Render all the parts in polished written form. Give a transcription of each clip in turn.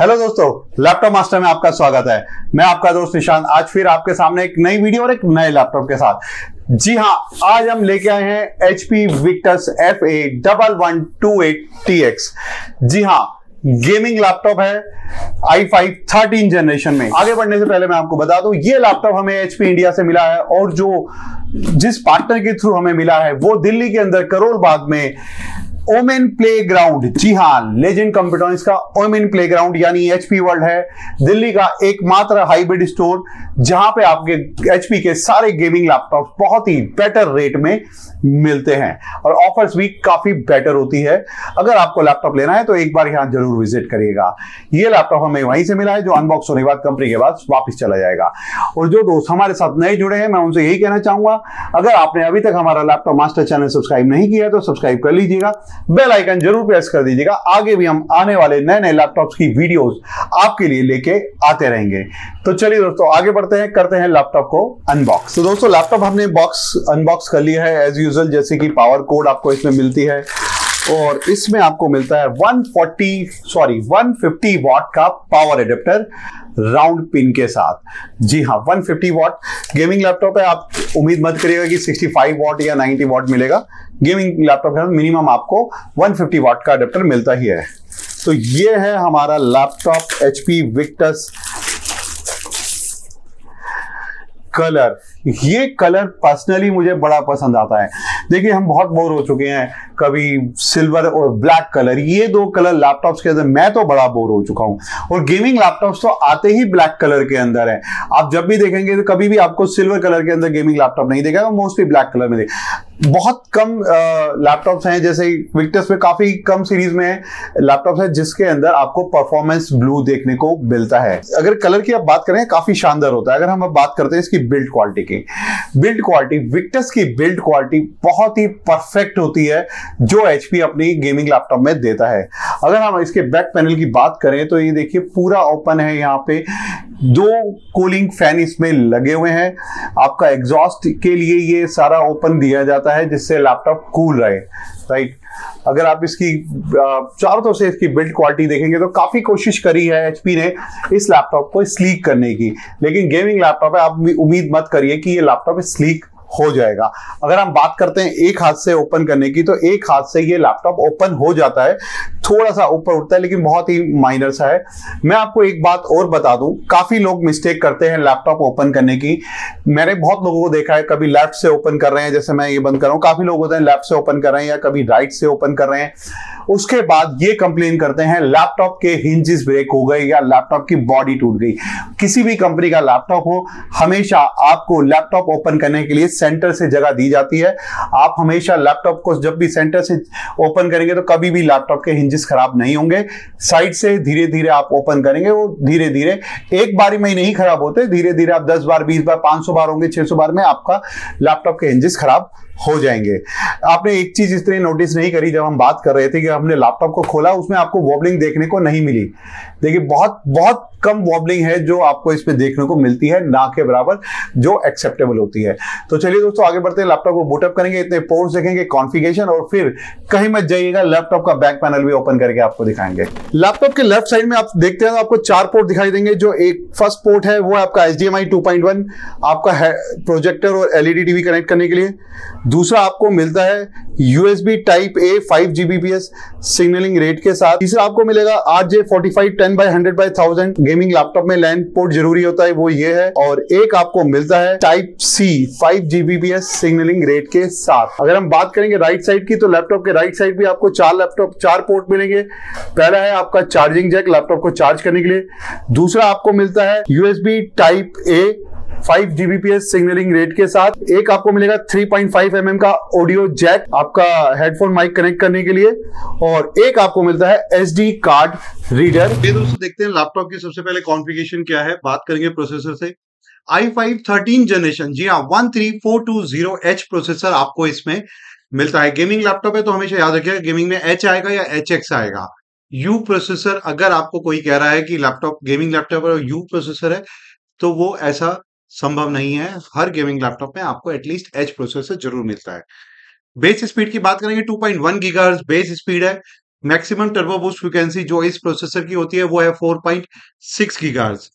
Hello दोस्तों, laptop master में आपका स्वागत है। मैं आपका दोस्त निशांत, आज फिर आपके सामने एक नई वीडियो और एक नए लैपटॉप के साथ। जी हाँ, आज हम लेके आए हैं HP Victus FA12 128TX। जी हाँ, गेमिंग लैपटॉप है, i5 13 जनरेशन में। आगे बढ़ने से पहले मैं आपको बता दूं, ये लैपटॉप हमें HP इंडिया से मिला है और जिस पार्टनर के थ्रू हमें मिला है वो दिल्ली के अंदर करोल बाग में ओमेन प्लेग्राउंड, जी हाँ, लेजेंड कंप्यूटर इसका ओमेन प्लेग्राउंड यानी HP वर्ल्ड है, दिल्ली का एकमात्र हाइब्रिड स्टोर जहां पे आपके HP के सारे गेमिंग लैपटॉप बहुत ही बेटर रेट में मिलते हैं और ऑफर्स भी काफी बेटर होती है। अगर आपको लैपटॉप लेना है तो एक बार यहाँ जरूर विजिट करिएगा। ये लैपटॉप हमें वहीं से मिला है जो अनबॉक्स होने के बाद कंपनी के पास वापस चला जाएगा। और जो दोस्त हमारे साथ नए जुड़े हैं, मैं उनसे यही कहना चाहूंगा, अगर आपने अभी तक हमारा लैपटॉप मास्टर चैनल सब्सक्राइब नहीं किया है तो सब्सक्राइब कर लीजिएगा, बेल आइकन जरूर प्रेस कर दीजिएगा। आगे भी हम आने वाले नए नए लैपटॉप्स की वीडियोस आपके लिए लेके आते रहेंगे। तो चलिए दोस्तों, आगे बढ़ते हैं, करते हैं लैपटॉप को अनबॉक्स। तो दोस्तों, लैपटॉप हमने बॉक्स अनबॉक्स कर लिया है एज यूजुअल, जैसे कि पावर कोड आपको इसमें मिलती है और इसमें आपको मिलता है 150 वॉट का पावर एडेप्टर राउंड पिन के साथ। जी हाँ, 150 वॉट गेमिंग लैपटॉप है, आप उम्मीद मत करिएगा कि 65 वॉट या 90 वॉट मिलेगा। गेमिंग लैपटॉप है, मिनिमम आपको 150 वॉट का एडेप्टर मिलता ही है। तो ये है हमारा लैपटॉप HP Victus। कलर, ये कलर पर्सनली मुझे बड़ा पसंद आता है। देखिए, हम बहुत बोर हो चुके हैं, कभी सिल्वर और ब्लैक कलर, ये दो कलर लैपटॉप्स के अंदर मैं तो बड़ा बोर हो चुका हूँ। और गेमिंग लैपटॉप्स तो आते ही ब्लैक कलर के अंदर है, आप जब भी देखेंगे तो कभी भी आपको सिल्वर कलर के अंदर गेमिंग लैपटॉप नहीं देखेगा, मोस्टली ब्लैक कलर में देखेगा। बहुत कम लैपटॉप्स हैं, जैसे विक्टस में काफी कम सीरीज में लैपटॉप्स हैं जिसके अंदर आपको परफॉर्मेंस ब्लू देखने को मिलता है। अगर कलर की आप बात करें, काफी शानदार होता है। अगर हम अब बात करते हैं इसकी बिल्ड क्वालिटी की, बिल्ड क्वालिटी विक्टस की बिल्ड क्वालिटी बहुत ही परफेक्ट होती है जो HP अपनी गेमिंग लैपटॉप में देता है। अगर हम इसके बैक पैनल की बात करें तो ये देखिए पूरा ओपन है, यहाँ पे दो कूलिंग फैन इसमें लगे हुए हैं, आपका एग्जॉस्ट के लिए ये सारा ओपन दिया जाता है जिससे लैपटॉप कूल रहे, राइट। अगर आप इसकी चारों से इसकी बिल्ड क्वालिटी देखेंगे तो काफी कोशिश करी है HP ने इस लैपटॉप को स्लीक करने की, लेकिन गेमिंग लैपटॉप है, आप उम्मीद मत करिए कि ये लैपटॉप स्लीक हो जाएगा। अगर हम बात करते हैं एक हाथ से ओपन करने की, तो एक हाथ से ये लैपटॉप ओपन हो जाता है, थोड़ा सा ऊपर उठता है लेकिन बहुत ही माइनर सा है। मैं आपको एक बात और बता दूं, काफी लोग मिस्टेक करते हैं लैपटॉप ओपन करने की। मैंने बहुत लोगों को देखा है, कभी लेफ्ट से ओपन कर रहे हैं, जैसे मैं ये बंद कर रहा हूँ, काफी लोग होते हैं लेफ्ट से ओपन कर रहे हैं या कभी राइट से ओपन कर रहे हैं, उसके बाद ये कंप्लेन करते हैं लैपटॉप के हिंजेस ब्रेक हो गए या लैपटॉप की बॉडी टूट गई। किसी भी कंपनी का लैपटॉप हो, हमेशा आपको लैपटॉप ओपन करने के लिए सेंटर से जगह दी जाती है। आप हमेशा लैपटॉप को जब भी सेंटर से ओपन करेंगे तो कभी भी लैपटॉप के हिंजेस खराब नहीं होंगे। साइड से धीरे धीरे आप ओपन करेंगे, वो धीरे धीरे एक बारी में नहीं खराब होते, धीरे धीरे आप 10 बार, 20 बार, 500 बार होंगे, 600 बार में आपका लैपटॉप के हिंजेस खराब हो जाएंगे। आपने एक चीज इतनी नोटिस नहीं करी, जब हम बात कर रहे थे कि हमने लैपटॉप को खोला, उसमें आपको वॉबलिंग देखने को नहीं मिली। देखिए, बहुत बहुत कम वॉबलिंग है जो आपको इसमें देखने को मिलती है, ना के बराबर जो एक्सेप्टेबल होती है। तो चलिए दोस्तों, आगे बढ़ते हैं, लैपटॉप को बूटअप करेंगे, इतने पोर्ट्स देखेंगे, कॉन्फ़िगरेशन, और फिर कहीं मत जाइएगा, लैपटॉप का बैक पैनल भी ओपन करके आपको दिखाएंगे। लैपटॉप के लेफ्ट साइड में आप देखते हैं तो आपको चार पोर्ट दिखाई देंगे। जो एक फर्स्ट पोर्ट है वो आपका HDMI 2.1, आपका है प्रोजेक्टर और LED TV कनेक्ट करने के लिए। दूसरा आपको मिलता है USB type A 5Gbps signalling rate के साथ। तीसरा आपको मिलेगा RJ45 10/100/1000, गेमिंग लैपटॉप में लैन पोर्ट जरूरी होता है, वो ये है। और एक आपको मिलता है type C 5Gbps signalling rate के साथ। अगर हम बात करेंगे राइट साइड की, तो लैपटॉप के राइट साइड भी आपको चार पोर्ट मिलेंगे। पहला है आपका चार्जिंग जैक लैपटॉप को चार्ज करने के लिए। दूसरा आपको मिलता है USB type A 5Gbps signalling rate के साथ। एक आपको मिलेगा 3.5 mm का ऑडियो जैक आपका हेडफोन माइक कनेक्ट करने के लिए, और एक आपको मिलता है SD कार्ड रीडर। ये दोस्तों, देखते हैं लैपटॉप की सबसे पहले कॉन्फ़िगरेशन क्या है। बात करेंगे प्रोसेसर से, i5 13 जनरेशन, जी हाँ, 13420H प्रोसेसर आपको इसमें मिलता है। गेमिंग लैपटॉप है तो हमेशा याद रखिएगा, गेमिंग में H आएगा या HX आएगा। U प्रोसेसर, अगर आपको कोई कह रहा है कि लैपटॉप गेमिंग लैपटॉप है और U प्रोसेसर है, तो वो ऐसा संभव नहीं है। हर गेमिंग लैपटॉप में आपको एटलीस्ट H प्रोसेसर जरूर मिलता है। बेस स्पीड की बात करेंगे, 2.1 GHz बेस स्पीड है, मैक्सिमम टर्बो बूस्ट फ्रीक्वेंसी जो इस प्रोसेसर की होती है वो है 4.6 गीगाहर्ट्ज।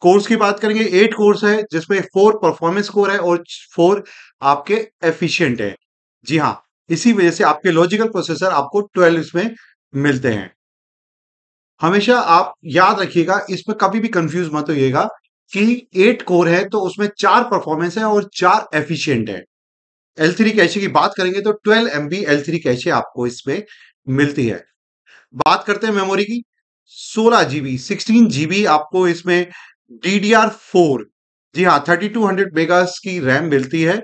कोर्स की बात करेंगे, 8 कोर्स है जिसमें 4 परफॉर्मेंस कोर है और 4 आपके एफिशिएंट है। जी हाँ, इसी वजह से आपके लॉजिकल प्रोसेसर आपको 12 इसमें मिलते हैं। हमेशा आप याद रखिएगा, इसमें कभी भी कंफ्यूज मत होइएगा कि 8 कोर है तो उसमें 4 परफॉर्मेंस है और 4 एफिशिएंट है। L3 कैशे की बात करेंगे तो 12 MB L3 कैशे आपको इसमें मिलती है। बात करते हैं मेमोरी की, 16 GB आपको इसमें DDR4, जी हाँ 3200 मेगाहर्ट्ज की रैम मिलती है।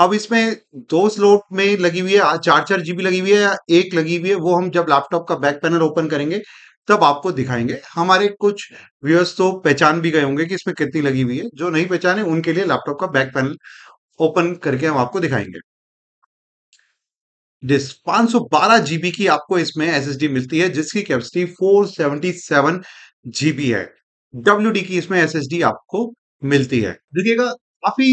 अब इसमें 2 स्लॉट में लगी हुई है, 4 GB लगी हुई है या 1 लगी हुई है, वो हम जब लैपटॉप का बैक पैनल ओपन करेंगे तब आपको दिखाएंगे। हमारे कुछ व्यूअर्स तो पहचान भी गए होंगे कि इसमें कितनी लगी हुई है, जो नहीं पहचाने उनके लिए लैपटॉप का बैक पैनल ओपन करके हम आपको दिखाएंगे। 512 GB की आपको इसमें SSD मिलती है जिसकी कैपेसिटी 477 GB है। WD की इसमें SSD आपको मिलती है। देखिएगा, काफी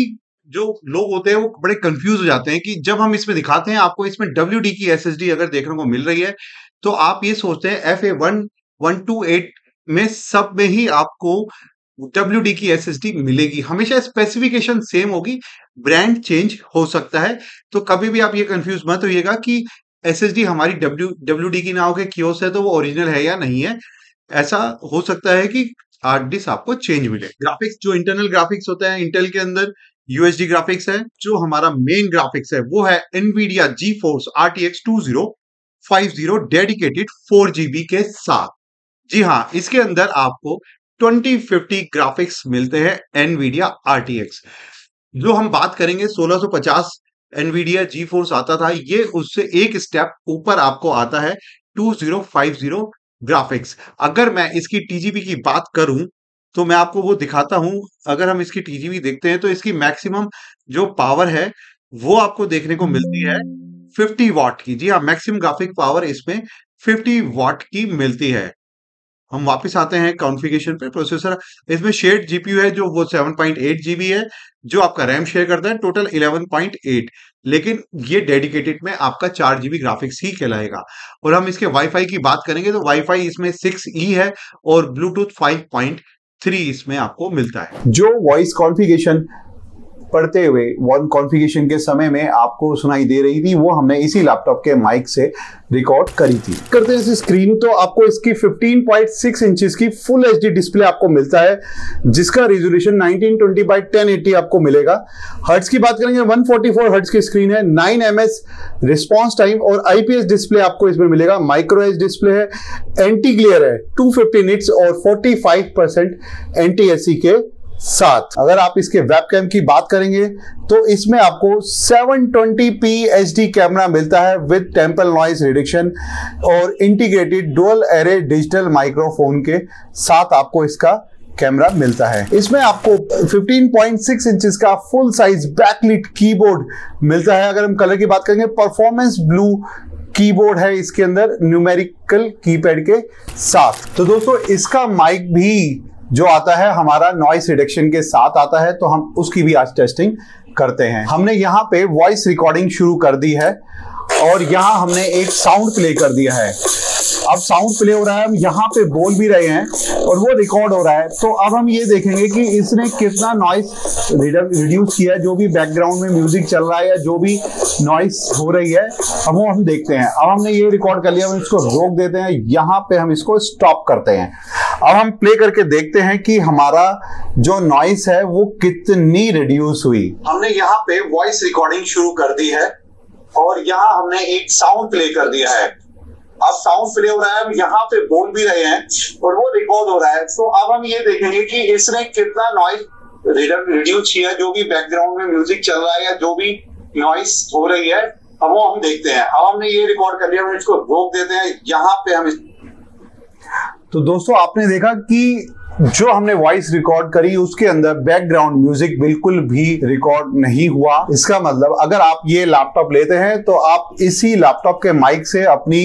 जो लोग होते हैं वो बड़े कंफ्यूज हो जाते हैं कि जब हम इसमें दिखाते हैं आपको इसमें WD की SSD अगर देखने को मिल रही है तो आप ये सोचते हैं FA1128 में सब में ही आपको WD की SSD मिलेगी। हमेशा स्पेसिफिकेशन सेम होगी, ब्रांड चेंज हो सकता है, तो कभी भी आप ये कंफ्यूज मत होइएगा कि SSD हमारी WD की ना होकर कियोस है तो वो ओरिजिनल है या नहीं है। ऐसा हो सकता है कि हार्ड डिस्क आपको चेंज मिले। ग्राफिक्स, जो इंटरनल ग्राफिक्स होता है इंटेल के अंदर, UHD ग्राफिक्स है। जो हमारा मेन ग्राफिक्स है वो है Nvidia GeForce RTX 2050 dedicated 4 GB के साथ। जी हाँ, इसके अंदर आपको 2050 ग्राफिक्स मिलते हैं Nvidia RTX। जो हम बात करेंगे 1650 Nvidia GeForce आता था, ये उससे एक स्टेप ऊपर आपको आता है 2050 ग्राफिक्स। अगर मैं इसकी TGP की बात करूं तो मैं आपको वो दिखाता हूं। अगर हम इसकी TGP देखते हैं तो इसकी मैक्सिमम जो पावर है वो आपको देखने को मिलती है 50 वाट की। जी हाँ, मैक्सिमम ग्राफिक पावर इसमें 50 वाट की मिलती है। हम वापस आते हैं कॉन्फ़िगरेशन पे। प्रोसेसर इसमें शेयर्ड जीपीयू है जो वो 7.8 GB है, जो आपका रैम शेयर करता है टोटल 11.8, लेकिन ये डेडिकेटेड में आपका 4 GB ग्राफिक्स ही कहलाएगा। और हम इसके वाईफाई की बात करेंगे तो वाईफाई इसमें 6E है और ब्लूटूथ 5.3 इसमें आपको मिलता है। जो वॉइस कॉन्फ़िगरेशन पढ़ते हुए वन कॉन्फ़िगरेशन के समय में आपको सुनाई दे रही थी वो हमने इसी लैपटॉप के माइक से रिकॉर्ड करी थी। करते हैं इस स्क्रीन, तो आपको इसकी 15.6 इंचेस की फुल एचडी डिस्प्ले आपको मिलता है जिसका रेजोल्यूशन 1920x1080 आपको मिलेगा। हर्ट्ज की बात करेंगे 144 हर्ट्ज की स्क्रीन है, 9 ms रिस्पॉन्स टाइम और IPS डिस्प्ले आपको इसमें मिलेगा। माइक्रो एच डिस्प्ले है, एंटी ग्लेयर है, 250 nits और 45% NTSC के साथ। अगर आप इसके वेबकैम की बात करेंगे तो इसमें आपको 720p HD कैमरा मिलता है विद टेम्पल नॉइज रिडक्शन और integrated dual array digital microphone के साथ आपको इसका कैमरा मिलता है। इसमें आपको 15.6 इंचेस का फुल साइज बैकलिट कीबोर्ड मिलता है। अगर हम कलर की बात करेंगे, परफॉर्मेंस ब्लू कीबोर्ड है इसके अंदर न्यूमेरिकल कीपैड के साथ। तो दोस्तों, इसका माइक भी जो आता है हमारा नॉइस रिडक्शन के साथ आता है, तो हम उसकी भी आज टेस्टिंग करते हैं। हमने यहाँ पे वॉइस रिकॉर्डिंग शुरू कर दी है और यहाँ हमने एक साउंड प्ले कर दिया है। अब साउंड प्ले हो रहा है, हम यहाँ पे बोल भी रहे हैं और वो रिकॉर्ड हो रहा है। तो अब हम ये देखेंगे कि इसने कितना नॉइस रिड्यूस किया है। जो भी बैकग्राउंड में म्यूजिक चल रहा है या जो भी नॉइस हो रही है अब वो हम देखते हैं। अब हमने ये रिकॉर्ड कर लिया, हम इसको रोक देते हैं, यहाँ पे हम इसको स्टॉप करते हैं। अब हम प्ले करके देखते हैं कि हमारा जो नॉइस है वो कितनी रिड्यूस हुई। हमने यहाँ पे वॉइस रिकॉर्डिंग शुरू कर दी है और यहाँ हमने एक साउंड प्ले कर दिया है। अब साउंड प्ले हो रहा है, हम यहाँ पे बोल भी रहे हैं और वो रिकॉर्ड हो रहा है। तो अब हम ये देखेंगे कि इसने कितना नॉइस रिड्यूस किया, जो भी बैकग्राउंड में म्यूजिक चल रहा है या जो भी नॉइस हो रही है अब वो हम देखते हैं। अब हमने ये रिकॉर्ड कर लिया, हम इसको रोक देते हैं, यहाँ पे हम। तो दोस्तों, आपने देखा कि जो हमने वॉइस रिकॉर्ड करी उसके अंदर बैकग्राउंड म्यूजिक बिल्कुल भी रिकॉर्ड नहीं हुआ। इसका मतलब अगर आप ये लैपटॉप लेते हैं तो आप इसी लैपटॉप के माइक से अपनी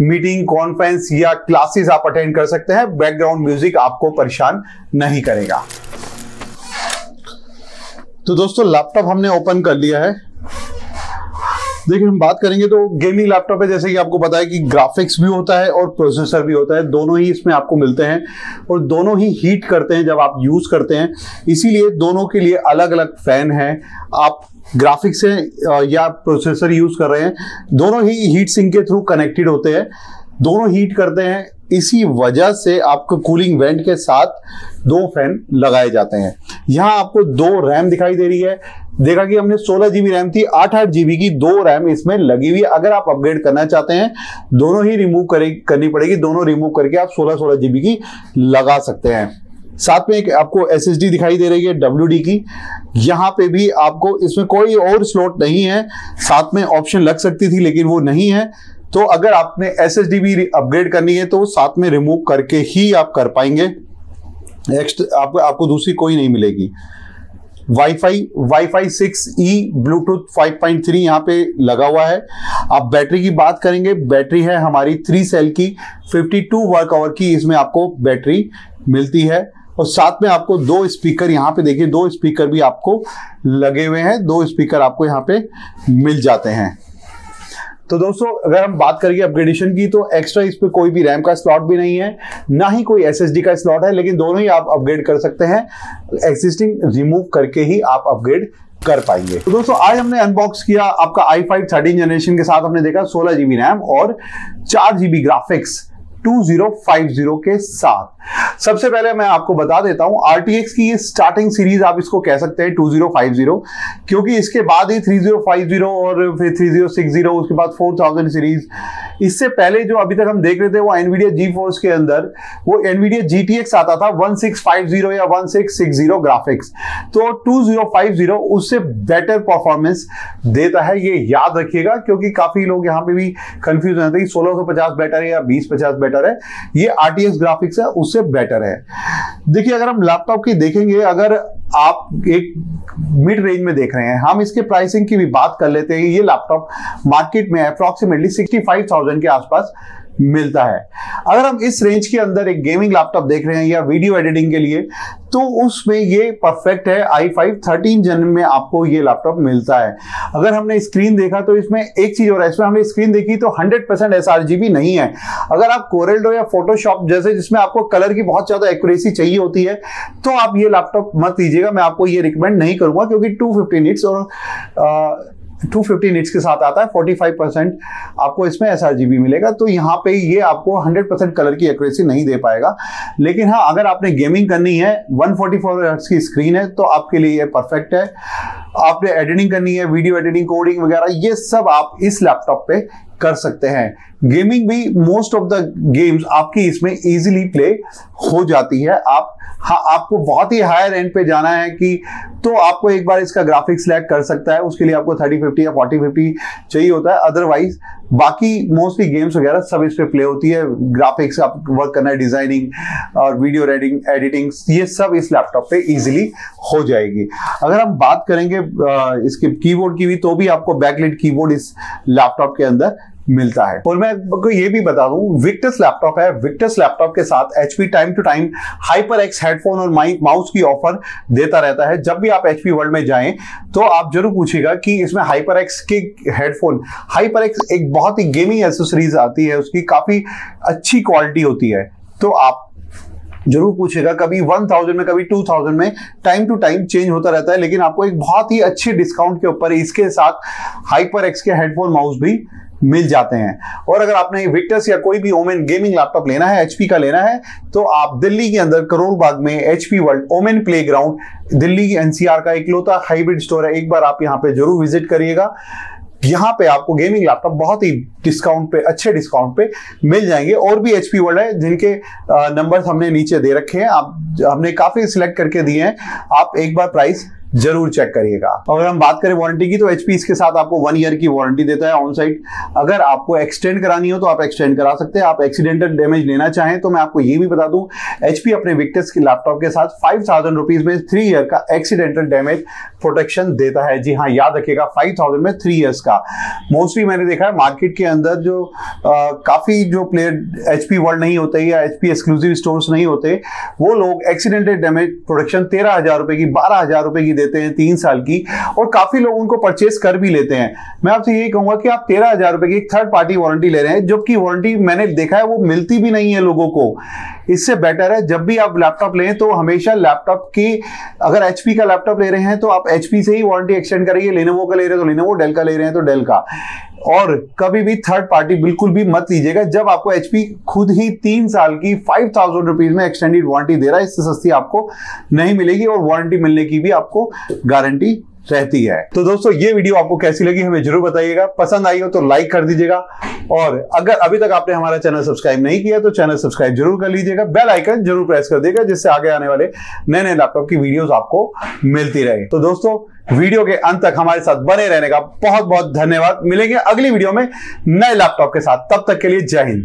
मीटिंग, कॉन्फ्रेंस या क्लासेस आप अटेंड कर सकते हैं। बैकग्राउंड म्यूजिक आपको परेशान नहीं करेगा। तो दोस्तों, लैपटॉप हमने ओपन कर लिया है। देखिए हम बात करेंगे तो गेमिंग लैपटॉप है, जैसे कि आपको पता है कि ग्राफिक्स भी होता है और प्रोसेसर भी होता है, दोनों ही इसमें आपको मिलते हैं और दोनों ही हीट करते हैं जब आप यूज़ करते हैं, इसीलिए दोनों के लिए अलग अलग फैन हैं। आप ग्राफिक्स हैं या प्रोसेसर यूज़ कर रहे हैं, दोनों ही हीट सिंक के थ्रू कनेक्टेड होते हैं, दोनों हीट करते हैं, इसी वजह से आपको कूलिंग वेंट के साथ दो फैन लगाए जाते हैं। यहाँ आपको दो रैम दिखाई दे रही है, देखा कि हमने 16 GB रैम थी, 8 GB की दो रैम इसमें लगी हुई है। अगर आप अपग्रेड करना चाहते हैं दोनों ही रिमूव करनी पड़ेगी, दोनों रिमूव करके आप 16 GB की लगा सकते हैं। साथ में एक आपको SSD दिखाई दे रही है WD की, यहाँ पे भी आपको इसमें कोई और स्लॉट नहीं है, साथ में ऑप्शन लग सकती थी लेकिन वो नहीं है, तो अगर आपने SSD भी अपग्रेड करनी है तो साथ में रिमूव करके ही आप कर पाएंगे, आपको दूसरी कोई नहीं मिलेगी। वाईफाई 6E ब्लूटूथ 5.3 यहाँ पे लगा हुआ है। आप बैटरी की बात करेंगे, बैटरी है हमारी 3 सेल की, 52 वर्क आवर की इसमें आपको बैटरी मिलती है और साथ में आपको दो स्पीकर, यहाँ पे देखिए दो स्पीकर भी आपको लगे हुए हैं, दो स्पीकर आपको यहाँ पे मिल जाते हैं। तो दोस्तों अगर हम बात करेंगे अपग्रेडेशन की तो एक्स्ट्रा इस पर कोई भी रैम का स्लॉट भी नहीं है, ना ही कोई SSD का स्लॉट है, लेकिन दोनों ही आप अपग्रेड कर सकते हैं, एग्जिस्टिंग रिमूव करके ही आप अपग्रेड कर पाएंगे। तो दोस्तों आज हमने अनबॉक्स किया आपका i5 13 जनरेशन के साथ, हमने देखा 16 GB रैम और 4 GB ग्राफिक्स 2050 के साथ। सबसे पहले मैं आपको बता देता हूं RTX की ये स्टार्टिंग सीरीज आप इसको कह सकते हैं 2050, क्योंकि इसके बाद ही 3050 और फिर 3060, उसके बाद 4000 सीरीज। इससे पहले जो अभी तक हम देख रहे थे वो Nvidia GeForce के अंदर वो Nvidia GTX आता था 1650 या 1660 ग्राफिक्स, तो 2050 उससे बेटर परफॉर्मेंस देता है, ये याद रखिएगा, क्योंकि काफी लोग यहाँ पे भी कंफ्यूज होते हैं कि 1650 बेटर है या 2050 बेटर है, ये RTX ग्राफिक्स है उससे बेटर है। देखिए अगर हम लैपटॉप की देखेंगे, अगर आप एक मिड रेंज में देख रहे हैं, हम इसके प्राइसिंग की भी बात कर लेते हैं, ये लैपटॉप मार्केट में अप्रॉक्सीमेटली 65,000 के आसपास मिलता है। अगर हम इस रेंज के अंदर एक गेमिंग लैपटॉप देख रहे हैं या वीडियो एडिटिंग के लिए तो उसमें ये परफेक्ट है, i5 13 जन में आपको ये लैपटॉप मिलता है। अगर हमने स्क्रीन देखा तो इसमें एक चीज और है, इसमें हमने स्क्रीन देखी तो 100% sRGB नहीं है। अगर आप कोरेलड्रॉ या फोटोशॉप जैसे जिसमें आपको कलर की बहुत ज्यादा एक्यूरेसी चाहिए होती है तो आप ये लैपटॉप मत लीजिएगा, मैं आपको ये रिकमेंड नहीं करूंगा, क्योंकि 250 nits और 250 nits के साथ आता है, 45% आपको इसमें sRGB मिलेगा, तो यहाँ पे ये आपको 100% कलर की एक्यूरेसी नहीं दे पाएगा। लेकिन हाँ अगर आपने गेमिंग करनी है, 144 हर्ट्ज की स्क्रीन है तो आपके लिए ये परफेक्ट है, आपने एडिटिंग करनी है, वीडियो एडिटिंग, कोडिंग वगैरह, ये सब आप इस लैपटॉप पे कर सकते हैं। गेमिंग भी मोस्ट ऑफ द गेम्स आपकी इसमें इजीली प्ले हो जाती है। आपको बहुत ही हायर एंड पे जाना है कि तो आपको एक बार इसका ग्राफिक्स सेलेक्ट कर सकता है, उसके लिए आपको 3050 या 4050 चाहिए होता है, अदरवाइज बाकी मोस्टली गेम्स वगैरह सब इस पे प्ले होती है। ग्राफिक्स आप वर्क करना है, डिजाइनिंग और वीडियो एडिटिंग, ये सब इस लैपटॉप पे इजीली हो जाएगी। अगर हम बात करेंगे इसके कीबोर्ड की भी तो भी आपको बैकलाइट कीबोर्ड इस लैपटॉप के अंदर मिलता है। और मैं आपको ये भी बता दूं विक्टस लैपटॉप है, विक्टस लैपटॉप के साथ HP time to time HyperX headphone और माउस की ऑफर देता रहता है। जब भी आप HP वर्ल्ड में जाएं तो आप जरूर पूछिएगा कि इसमें HyperX के हेडफोन, HyperX एक बहुत ही गेमिंग एसेसरीज आती है, उसकी काफी अच्छी क्वालिटी होती है, तो आप जरूर पूछेगा, कभी 1000 में कभी 2000 में टाइम टू टाइम चेंज होता रहता है, लेकिन आपको एक बहुत ही अच्छे डिस्काउंट के ऊपर इसके साथ HyperX के हेडफोन माउस भी मिल जाते हैं। और अगर आपने विक्टस या कोई भी ओमेन गेमिंग लैपटॉप लेना है, HP का लेना है, तो आप दिल्ली के अंदर करोल बाग में HP world Omen playground, Delhi की NCR का इकलौता हाइब्रिड स्टोर है, एक बार आप यहाँ पे जरूर विजिट करिएगा। यहाँ पे आपको गेमिंग लैपटॉप बहुत ही डिस्काउंट पे, अच्छे डिस्काउंट पे मिल जाएंगे। और भी HP वर्ल्ड है जिनके नंबर्स हमने नीचे दे रखे हैं, आप हमने काफी सिलेक्ट करके दिए हैं, आप एक बार प्राइस जरूर चेक करिएगा। अगर हम बात करें वारंटी की तो HP इसके साथ आपको 1 ईयर की वारंटी देता है ऑन साइट। अगर आपको एक्सटेंड करानी हो तो आप एक्सटेंड करा सकते हैं। आप एक्सीडेंटल डैमेज लेना चाहें तो मैं आपको ये भी बता दूं, HP अपने विक्टस के लैपटॉप के साथ 5000 रुपीज में 3 ईयर का एक्सीडेंटल डैमेज प्रोटेक्शन देता है। जी हाँ, याद रखिएगा 5000 में 3 ईयर्स का। मोस्टली मैंने देखा है मार्केट के अंदर जो काफी जो प्लेयर HP वर्ल्ड नहीं होते या HP एक्सक्लूसिव स्टोर्स नहीं होते, वो लोग एक्सीडेंटल डैमेज प्रोटेक्शन 13,000 रुपए की, 12,000 रुपए की देते हैं 3 साल की, और काफी लोग उनको परचेस कर भी लेते हैं। मैं आपसे यही कहूंगा कि आप 13,000 रुपए की एक थर्ड पार्टी वारंटी ले रहे हैं, जबकि वारंटी मैंने देखा है वो मिलती भी नहीं है लोगों को। इससे बेटर है जब भी आप लैपटॉप लें तो हमेशा लैपटॉप की, अगर एचपी का लैपटॉप ले रहे हैं तो आप एचपी से ही वारंटी एक्सटेंड करिए, लेनोवो का ले रहे हैं तो लेनोवो, डेल का ले रहे हैं तो डेल का, और कभी भी थर्ड पार्टी बिल्कुल भी मत लीजिएगा जब आपको HP खुद ही 3 साल की 5,000 रुपीज में एक्सटेंडेड वारंटी दे रहा है। इससे सस्ती आपको नहीं मिलेगी और वारंटी मिलने की भी आपको गारंटी रहती है। तो दोस्तों ये वीडियो आपको कैसी लगी हमें जरूर बताइएगा, पसंद आई हो तो लाइक कर दीजिएगा, और अगर अभी तक आपने हमारा चैनल सब्सक्राइब नहीं किया तो चैनल सब्सक्राइब जरूर कर लीजिएगा, बेल आइकन जरूर प्रेस कर दीजिएगा जिससे आगे आने वाले नए नए लैपटॉप की वीडियोस आपको मिलती रहे। तो दोस्तों वीडियो के अंत तक हमारे साथ बने रहने का बहुत बहुत धन्यवाद। मिलेंगे अगली वीडियो में नए लैपटॉप के साथ, तब तक के लिए जय हिंद।